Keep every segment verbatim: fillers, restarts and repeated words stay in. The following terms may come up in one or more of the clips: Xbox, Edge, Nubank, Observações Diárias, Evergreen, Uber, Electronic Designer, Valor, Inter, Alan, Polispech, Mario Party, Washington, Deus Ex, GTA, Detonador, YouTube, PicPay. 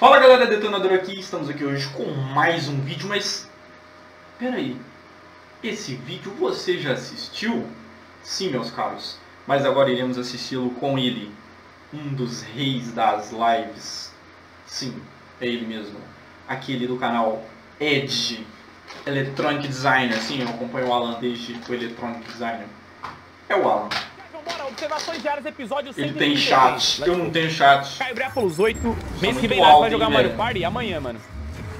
Fala galera, Detonador aqui, estamos aqui hoje com mais um vídeo, mas peraí, esse vídeo você já assistiu? Sim, meus caros, mas agora iremos assisti-lo com ele, um dos reis das lives, sim, é ele mesmo, aquele do canal Edge, Electronic Designer, sim, eu acompanho o Alan desde o Electronic Designer, é o Alan. Observações diárias, episódio cento e trinta e três. Ele tem chat, eu não tenho chat. Caio Brápolos oito, mês que vem alto, vai jogar hein, Mario Party amanhã, mano.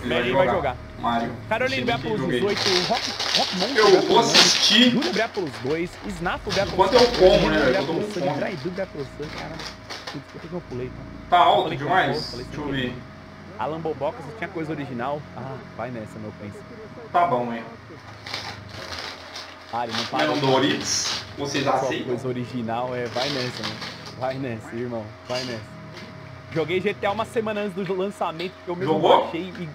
Ele vai, vai jogar. jogar. Mario. Caroline Brápolos oito, Rock, Rock Monster. Eu vou assistir. Júlio Brápolos dois, Snato Brápolos. Enquanto eu como, né? Eu tô com fome. Tá alto demais? Deixa eu ver. Alan Boboca, você tinha coisa original? Ah, vai nessa, meu príncipe. Tá bom, hein? Ah, não para. Doritos, vocês aceitam? Coisa original é, vai nessa, mano. Vai nessa, irmão. Vai nessa. Joguei G T A uma semana antes do lançamento, porque eu mesmo baixei e...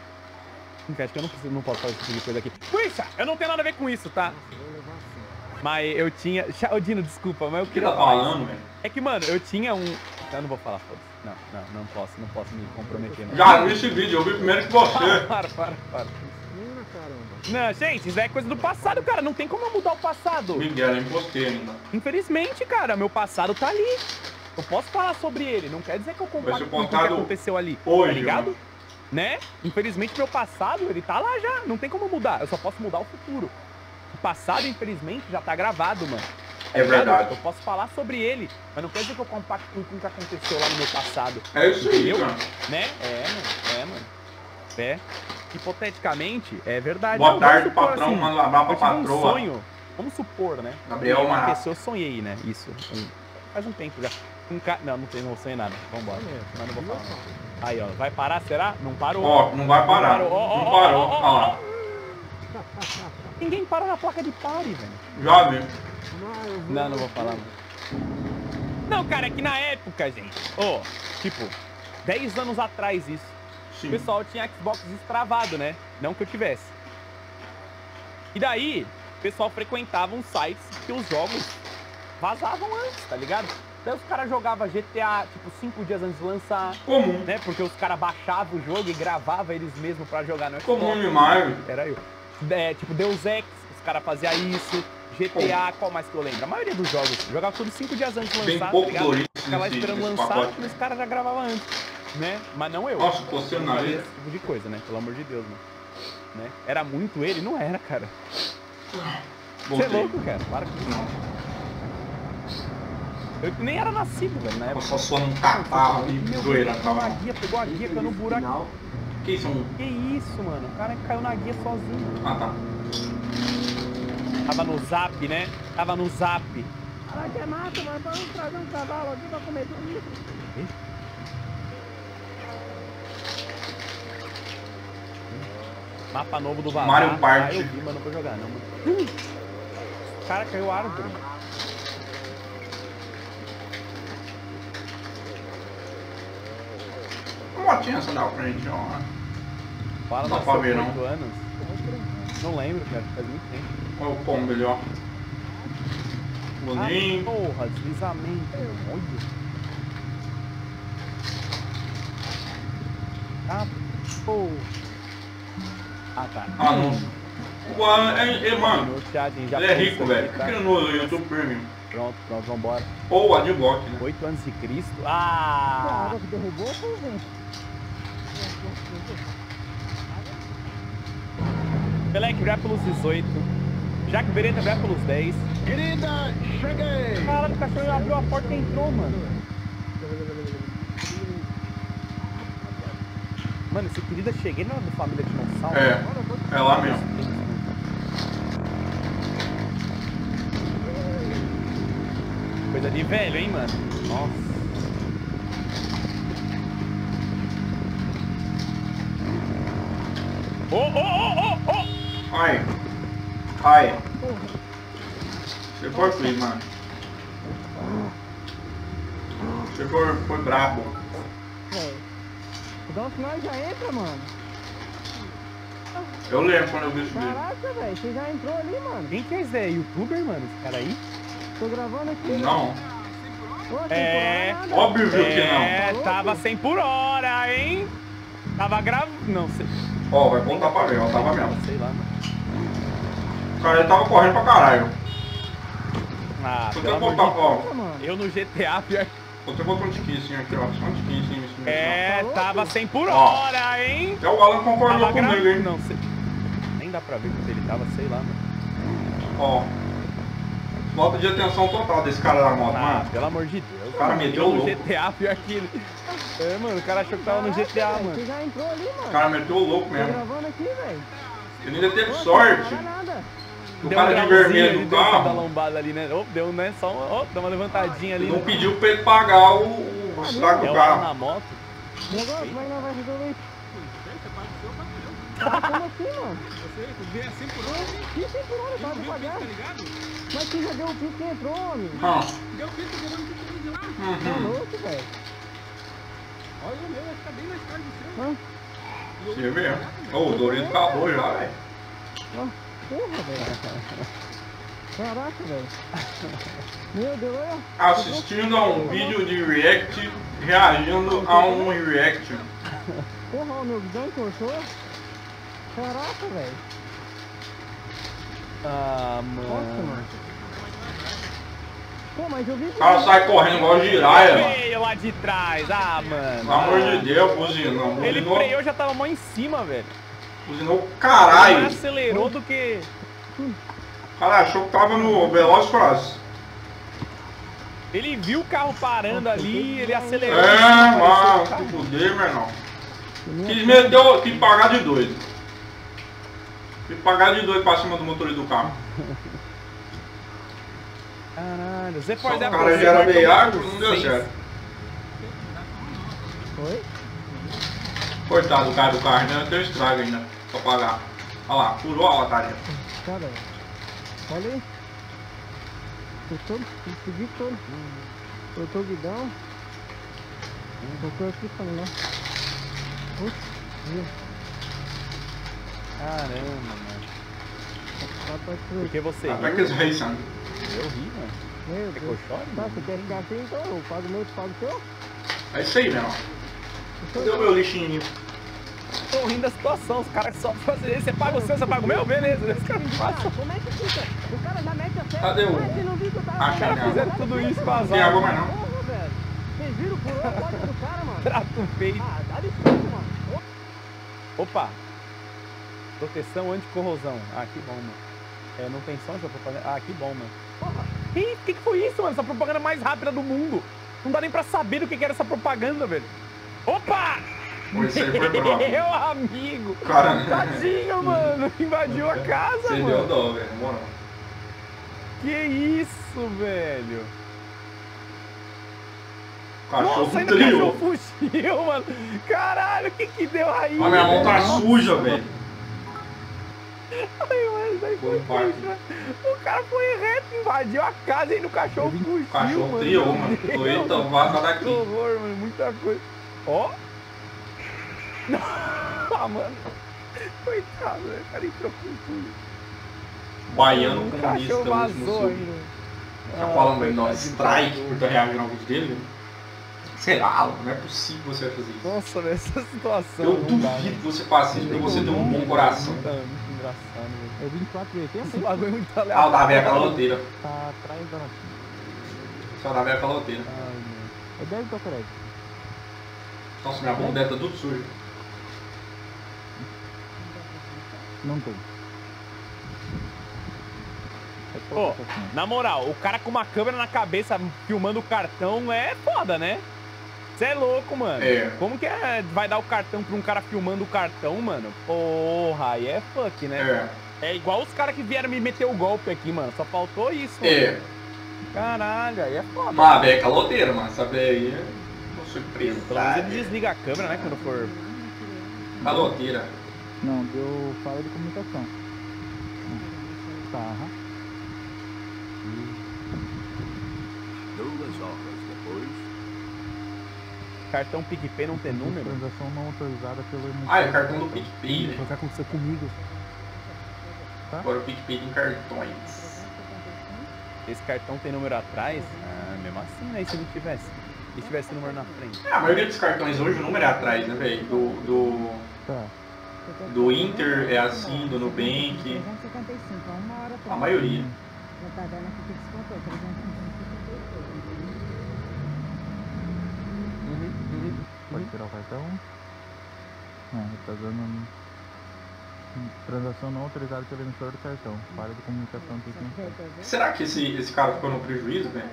Acho que eu não, preciso, não posso falar esse tipo de coisa aqui. Puxa, eu não tenho nada a ver com isso, tá? Mas eu tinha... Dino, desculpa, mas eu queria... O que tá falando, velho? É que, mano, eu tinha um... Eu não vou falar, foda-se. Não, não, não posso, não posso me comprometer. Não. Já vi esse vídeo, eu vi primeiro que você. Para, para, para. para. Não, gente, isso é coisa do passado, cara. Não tem como eu mudar o passado. Miguel, eu impostei ainda. Infelizmente, cara, meu passado tá ali. Eu posso falar sobre ele. Não quer dizer que eu compacto com o que aconteceu ali. Hoje, tá ligado? Mano. Né? Infelizmente, meu passado, ele tá lá já. Não tem como mudar. Eu só posso mudar o futuro. O passado, infelizmente, já tá gravado, mano. É verdade. Eu posso falar sobre ele, mas não quer dizer que eu compacto com o que aconteceu lá no meu passado. É isso aí, mano. Né? É, mano. É, mano. É. Hipoteticamente, é verdade. Boa não, tarde, supor, patrão, assim, manda um abraço pra patroa. Um sonho, vamos supor, né? Gabriel, uma pessoa, eu sonhei, né? Isso. Faz um tempo já. Um ca... Não, não, tem, não sonhei nada. Vambora. Mas não vou falar. Não. Aí, ó. Vai parar, será? Não parou. Ó, oh, não vai parar. Não parou. Não parou. Oh, oh, oh, oh, oh, oh. Não parou. Ah, ninguém para na placa de pare, velho. Já vi. Não, não vou falar. Não, não cara, é que na época, gente. Ó, oh, tipo, dez anos atrás isso. Sim. O pessoal tinha Xbox destravado, né? Não que eu tivesse. E daí, o pessoal frequentava uns sites que os jogos vazavam antes, tá ligado? Daí os caras jogavam G T A, tipo, cinco dias antes de lançar. Comum. Né? Porque os caras baixavam o jogo e gravavam eles mesmos pra jogar no Xbox. Comum demais. Era eu. É, tipo, Deus Ex, os caras faziam isso. G T A, qual mais que eu lembro? A maioria dos jogos jogava tudo cinco dias antes de lançar. Bem pouco tá ligado? Ficava esperando lançar, porque os caras já gravavam antes. Né? Mas não eu. Nossa, você não é esse tipo de coisa, né? Pelo amor de Deus, mano. Né? Era muito ele? Não era, cara. Você é louco, cara. Para com isso. Eu nem era nascido, velho, na época. Só suando um catarro e doeira, tava. Pegou a guia, caiu no buraco. Que isso, mano? Que isso, mano? O cara caiu na guia sozinho. Ah, tá. Tava no zap, né? Tava no zap. Caralho, que é mata, mas vamos trazer um cavalo aqui pra comer tudo isso. Mapa novo do Valor. Mario Party. Ah, eu vi, mas não vou jogar, não, mano. Cara, caiu a árvore. Uma motinha essa da frente, ó. Fala da sua oito anos. Não lembro, cara. Faz muito tempo. Olha o pombo ali, ó. Boninho. Porra, deslizamento. Olha. Ah, porra. Ah, tá. Ah, não. O Alan é, é, mano, ele é rico, velho. Fica no YouTube Premium. Pronto, pronto, vambora. Ou o Adblock, né? oito anos de Cristo. Ah! Cara, que derrubou, velho. Electronic dezoito. Jack Beretta Brápolos dez. Querida, cheguei! Caralho, o cachorro abriu a porta e entrou, mano. Mano, esse querida cheguei na família de dinossauro. É, é lá mesmo. Coisa de velho, hein, mano? Nossa. Oh, oh, oh, oh, oh! Ai. Ai. Você foi frio, mano. Você foi, foi brabo. Então nós já entra, mano. Eu lembro quando eu vi isso. Caraca, velho, você já entrou ali, mano. Quem que é esse? É youtuber, mano? Esse cara aí? Tô gravando aqui. Não. Pô, é... Óbvio que não. É, tava cem por hora, hein? Tava gravando. Não sei. Ó, oh, vai contar pra ver, ó, tava mesmo. Sei lá, mano. O cara ele tava correndo pra caralho. Ah, eu, botar, ó, eu no G T A, pior. Eu tenho botão de kissinho aqui, ó. Só de kissinho isso mesmo. É, ó. Tava cem por hora, ó, hein? Até o Alan concordou tava comigo, gra... hein? Não sei. Nem dá pra ver quando ele tava, sei lá, mano. Ó. Falta de atenção total desse cara da moto, ah, mano. Pelo amor de Deus. O cara meteu o louco. G T A, pior que ele. É, mano, o cara achou que tava no G T A, caraca, mano. Você já entrou ali, mano. O cara meteu o louco mesmo. Ele ainda teve sorte. O deu cara um de vermelho do carro. Lombada ali, né? Oh, deu, né? Só uma, oh, deu uma levantadinha ali. Não, né? Pediu pra ele pagar o, o ah, saco do carro. Na moto. Negócio, vai na vagem do leite. Como assim, mano? Você vê assim por hora? Que cem por hora, pode pagar. Mas quem já deu o pico que entrou, homem? Não. Deu o pico que entrou, não de lá. Tá louco, velho. Olha o meu, vai ficar bem mais caro do seu. Você vê? O Dorinho acabou já, velho. Porra, velho. Caraca, velho. Meu Deus, olha. Assistindo a um vídeo de react, reagindo a um react. Porra, o meu visão entortou. Caraca, velho. Ah, mano. Nossa, mano. Pô, mas eu vi... O cara sai correndo igual giraia, mano. Freio lá de trás, ah, mano. Pelo amor de Deus, buzinou. Ele freou, já tava mó em cima, velho. Buzinou, caralho. Ele acelerou do que... O cara achou que tava no Veloz Cross. Ele viu o carro parando ali, ele acelerou. É, mano, que fuder, meu irmão. Quis meter, quis pagar de doido. Quis pagar de doido pra cima do motorista do carro. Caralho, você pode dar pra ver. O cara já era veiago, não deu certo. Oi? Coitado do cara do carro, ainda tem um estrago ainda pra pagar. Olha lá, curou a lataria. Caralho. Olha aí. Eu tô, eu segui todo. Eu tô guidão. Eu tô aqui pra lá. Putz, caramba, mano. Por que você riu? Por que você riu, mano? Eu ri, mano. Meu Deus. É que eu choro? Não, você quer ficar assim, então eu pago o meu, eu pago o seu? É isso aí, meu. Cadê o meu lixinho? Tô rindo da situação, os caras só fazem isso. Você paga o seu, você paga o meu? Beleza, esse cara não passa. Como é que fica? O cara já mete a pé. Cadê o... Ah, os caras fizeram tudo isso pra azar. Não tem água mais não. Vocês viram por onde pode ir do cara, mano? Trato feio. Ah, dá licença, mano. Opa. Proteção anti-corrosão. Ah, que bom, mano. É, não tem som essa propaganda. Ah, que bom, mano. Porra. Ih, que que foi isso, mano? Essa propaganda mais rápida do mundo. Não dá nem pra saber do que que era essa propaganda, velho. Opa! Isso aí foi bravo. Meu amigo. Caramba. Tadinho, mano. Invadiu a casa, você mano. Você deu dó, velho. Moral. Que isso, velho. Cachorro nossa, ainda trilho. O cachorro fugiu, mano. Caralho, o que que deu aí? A minha mão tá velho? Suja, velho. Ai, mano, daí foi suja. O cara foi reto, invadiu a casa e no cachorro fugiu, cachorro mano. Trilho, mano. Tô indo, então, vaza daqui. Que horror, mano, muita coisa. Ó. Ah, mano. Coitado, velho. O cara entrou com tudo. Baiano com isso, estamos vazou aí, tá falando aí, nós strike, por tá reagindo alguns dele, será? Não é possível você fazer isso. Nossa, velho, essa situação. Eu duvido dá, que você faça isso, porque você deu um bom coração. Muito, muito engraçado, velho. Eu vim quatro e oitenta, o bagulho é muito aleatório. Ah, o da velha caloteira. Tá atrás da latinha. Só da velha caloteira. Ai, meu. Eu deve estar correto. Nossa, minha bondeta tá tudo suja. Não tem. Pô, na moral, o cara com uma câmera na cabeça filmando o cartão é foda, né? Você é louco, mano. É. Como que é, vai dar o cartão pra um cara filmando o cartão, mano? Porra, aí é fuck, né? É, é igual os caras que vieram me meter o golpe aqui, mano. Só faltou isso, é. Mano. Caralho, aí é foda. Mas velho, é caloteiro, mano. Sabe aí, é uma surpresa. Pelo menos ele desliga a câmera, né? Quando for... Caloteira. Não, deu falha de comunicação. Tá, aham. Duas horas depois. Cartão PicPay não tem número? Transação não autorizada pelo... Ah, é o cartão do PicPay, né? O que aconteceu comigo? Tá? Agora o PicPay tem cartões. Esse cartão tem número atrás? Ah, mesmo assim, né? E se não tivesse? E se tivesse número na frente? É, a maioria dos cartões hoje o número é atrás, né, velho? Do, do Tá. Do Inter é assim, do Nubank. A maioria. Pode tirar o cartão. Não, tá dando transação não autorizada pelo emissor do cartão. Para de comunicação técnica. Será que esse, esse cara ficou no prejuízo, velho?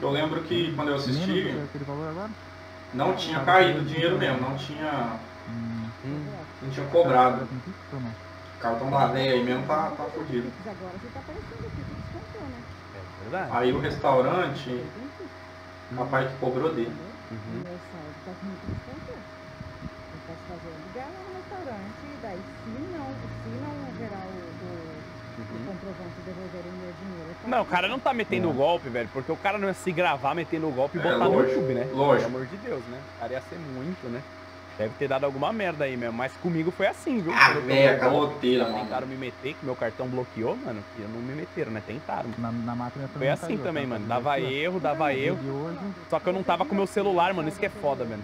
Eu lembro que quando eu assisti, não tinha caído o dinheiro mesmo, não tinha, não tinha cobrado. O cartão da véia aí mesmo tá, tá fudido. Aí o restaurante, o rapaz que cobrou dele. Uhum. Não, o cara não tá metendo o golpe, velho, porque o cara não ia se gravar metendo o golpe e é, botar lógico, no YouTube, né? Lógico. Pelo amor de Deus, né? O cara ia ser muito, né? Deve ter dado alguma merda aí mesmo, mas comigo foi assim, viu? Ah, velho, caloteira, mano. Tentaram me meter, que meu cartão bloqueou, mano, que não me meteram, né? Tentaram. Na, na máquina foi assim caiu, também, mano. Dava erro, dava erro. Só que eu não tava com meu celular, mano, isso que é foda, velho.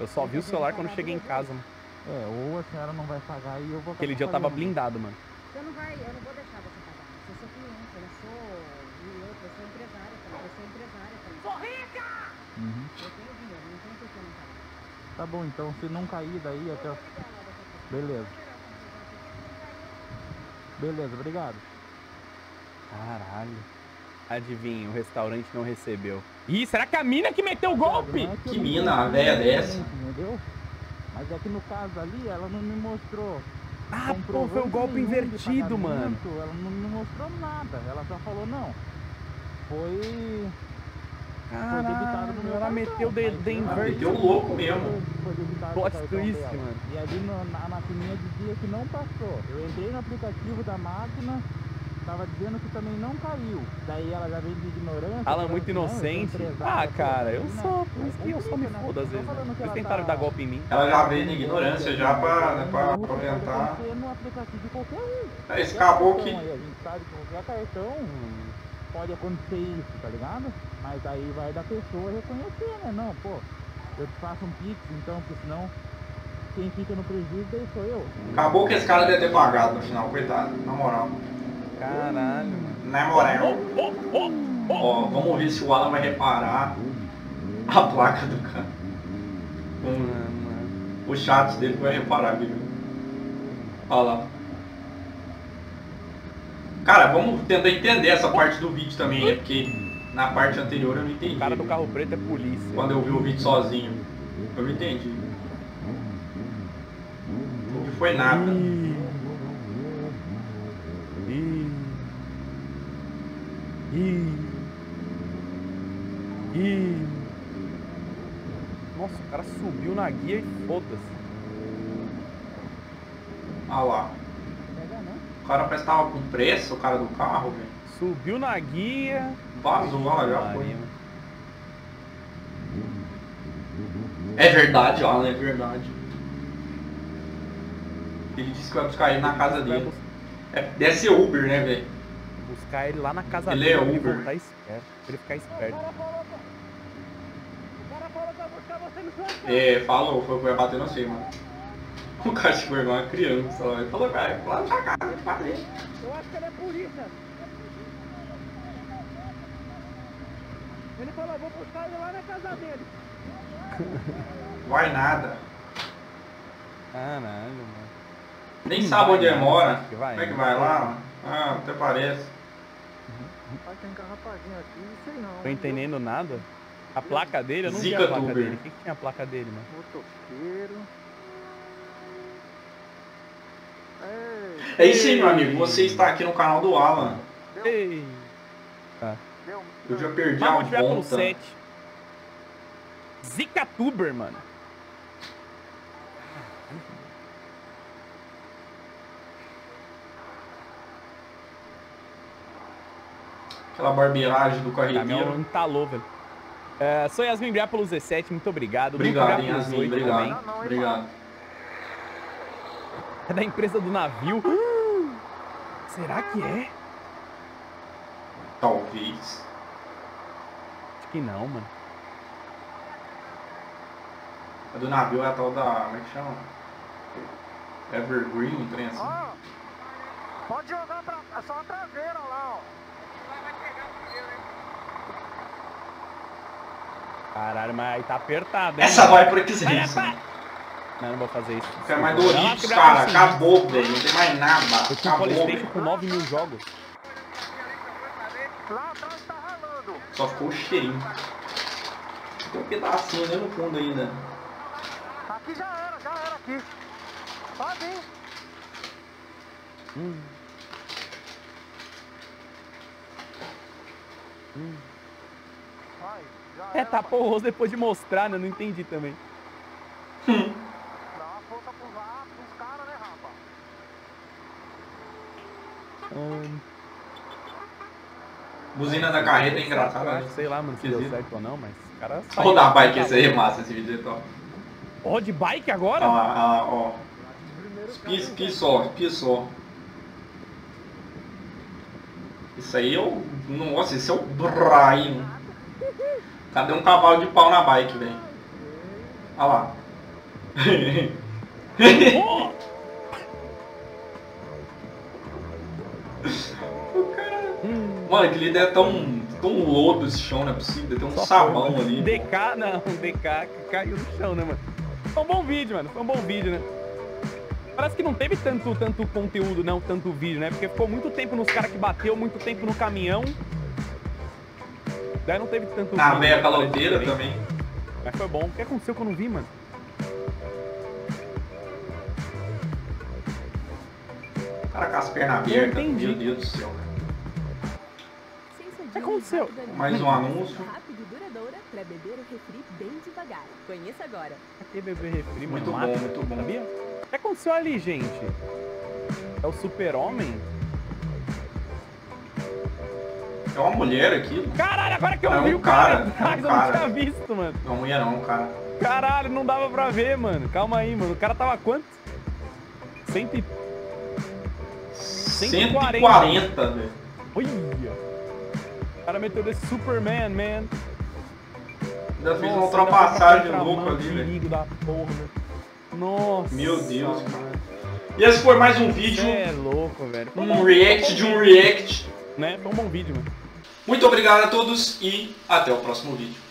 Eu só vi o celular quando cheguei em casa, mano. É, ou a senhora não vai pagar e eu vou... Aquele dia eu tava blindado, mano. Eu não, vai, eu não vou deixar você pagar. Eu sou cliente, eu sou cliente, eu sou empresária, eu sou empresária. Sou rica! Uhum. Eu tenho dinheiro, não tem por que não pagar. Tá bom, então se não cair daí até... Eu... Beleza. Beleza, obrigado. Caralho. Adivinha, o restaurante não recebeu. Ih, será que a mina que meteu o golpe? É que, que mina, a velha dessa. Entendeu? Mas é que no caso ali, ela não me mostrou. Ah, pô, foi um golpe invertido, mano. Ela não me mostrou nada. Ela só falou, não. Foi... Caralho, foi debitado no meu ela cartão. Meteu de, de invertido. Meteu louco mesmo. Foi debitado no cartão dela. Mano. E ali no, na maquininha dizia que não passou. Eu entrei no aplicativo da máquina, tava dizendo que também não caiu. Daí ela já veio de ignorância. Alan, muito inocente. Ah, cara, eu sou. Por isso que eu só me foda às vezes. Eles tentaram dar golpe em mim. Ela já veio de ignorância já pra, né, pra comentar. É, esse caboclo que... A gente sabe que qualquer cartão pode acontecer isso, tá ligado? Mas aí vai da pessoa reconhecer, né? Não, pô, eu te faço um pix, então, porque senão... Quem fica no prejuízo daí sou eu. Acabou que esse cara deve ter pagado no final, coitado, na moral. Caralho, mano. Na moral. Oh, oh, oh, oh. Ó, vamos ver se o Alan vai reparar a placa do cara. Com os chats dele vai reparar, viu? Olha lá. Cara, vamos tentar entender essa parte do vídeo também, né? Porque na parte anterior eu não entendi. O cara do carro preto é polícia. Quando eu vi o vídeo sozinho, eu não entendi. Não foi nada. Ih. Ih. Nossa, o cara subiu na guia e foda-se. Ah lá. O cara parece que tava com pressa, o cara do carro, velho. Subiu na guia. Vazou, olha, já foi. É verdade, Alan, é verdade. Ele disse que vai buscar ele na casa dele. É, deve ser Uber, né, velho? Buscar ele lá na casa dele. Ele é Uber. Pra ele ficar esperto. É, falou, foi que ia bater no cima, mano. O cara chegou igual uma criança lá. Ele falou, cara, lá na sua casa, ele faz isso. Eu acho que ele é polícia. Ele falou, vou buscar ele lá na casa dele. Vai nada. Caralho, mano. Nem sabe onde ele mora. Como é que vai lá, mano? Ah, até parece. Rapaz, tem carro apaguinho aqui, não sei não. Tô entendendo nada. A placa dele, eu não vi a placa dele. O que que tem a placa dele, mano? Motoqueiro. É isso aí, meu amigo. Você está aqui no canal do Alan. Ei. Tá. Eu já perdi a conta. Zicatuber, mano. Aquela barbeiragem do carregueiro. Tá, entalou, velho. É, sou Yasmin Briá pelo dezessete, muito obrigado. Obrigado, Yasmin, Yasmin obrigado. Também. Não, não, obrigado. É da empresa do navio. Uh, será que é? Talvez. Acho que não, mano. A do navio é a tal da... como é que chama? Evergreen, um trem assim. Ó, pode jogar pra... é só a traseira lá, ó. Vai pegar primeiro, hein? Caralho, mas aí tá apertado, hein? Essa vai por exigência. Né? Não, não vou fazer isso. Quer mais Doritos, cara. Assim. Acabou, velho. Não tem mais nada. Eu tinha Polispech com nove mil jogos. Lá atrás tá ralando. Só ficou o cheirinho. Tem um pedacinho ali no fundo ainda. Aqui já era, já era aqui. Pode ir. Hum. Hum. Vai, já é, tapou o rosto depois de mostrar, né? Não entendi também. Hum. Dá uma força pros lá, pros caras, né, rapaz? Hum. Buzina da carreta é engraçada, né? Sei lá, mano, se deu certo ou não, mas os caras... Vou dar bike, esse aí é massa, esse vídeo é top. Ó, de bike agora? Ah, ah, ó. Espia só, espia só. Isso aí é o... Nossa, esse é o Brian. Cadê um cavalo de pau na bike, velho? Olha lá. Mano, aquele ali é tão, tão lodo esse chão, não é possível, deve ter um só sabão foi, ali. D K não, D K caiu no chão, né, mano? Foi um bom vídeo, mano, foi um bom vídeo, né? Parece que não teve tanto, tanto conteúdo, não, tanto vídeo, né? Porque ficou muito tempo nos caras que bateu, muito tempo no caminhão. Daí não teve tanto... Ah, meia caloteira também. Mas foi bom. O que aconteceu que eu não vi, mano? O cara com as pernas abertas, meu Deus do céu, né? O que aconteceu? Mais um anúncio. Rápido, duradoura, pra beber o refri bem devagar. Conheça agora. Aqui beber refri, muito mano, bom, muito bom. Sabia? O que aconteceu ali, gente? É o super-homem? É uma mulher aqui. Caralho, agora que eu é vi um o cara. cara. É um cara. Eu não tinha visto, mano. Não é uma mulher não, cara. Caralho, não dava pra ver, mano. Calma aí, mano. O cara tava quanto? Cento e... cento e quarenta, velho. Olha. O cara meteu desse Superman, man. Ainda fez uma ultrapassagem louca ali, velho. Da porra, velho. Nossa. Meu Deus, cara. E esse foi mais um vídeo. É louco, velho. Um react de um react. Né? Foi um bom vídeo, mano. Muito obrigado a todos e até o próximo vídeo.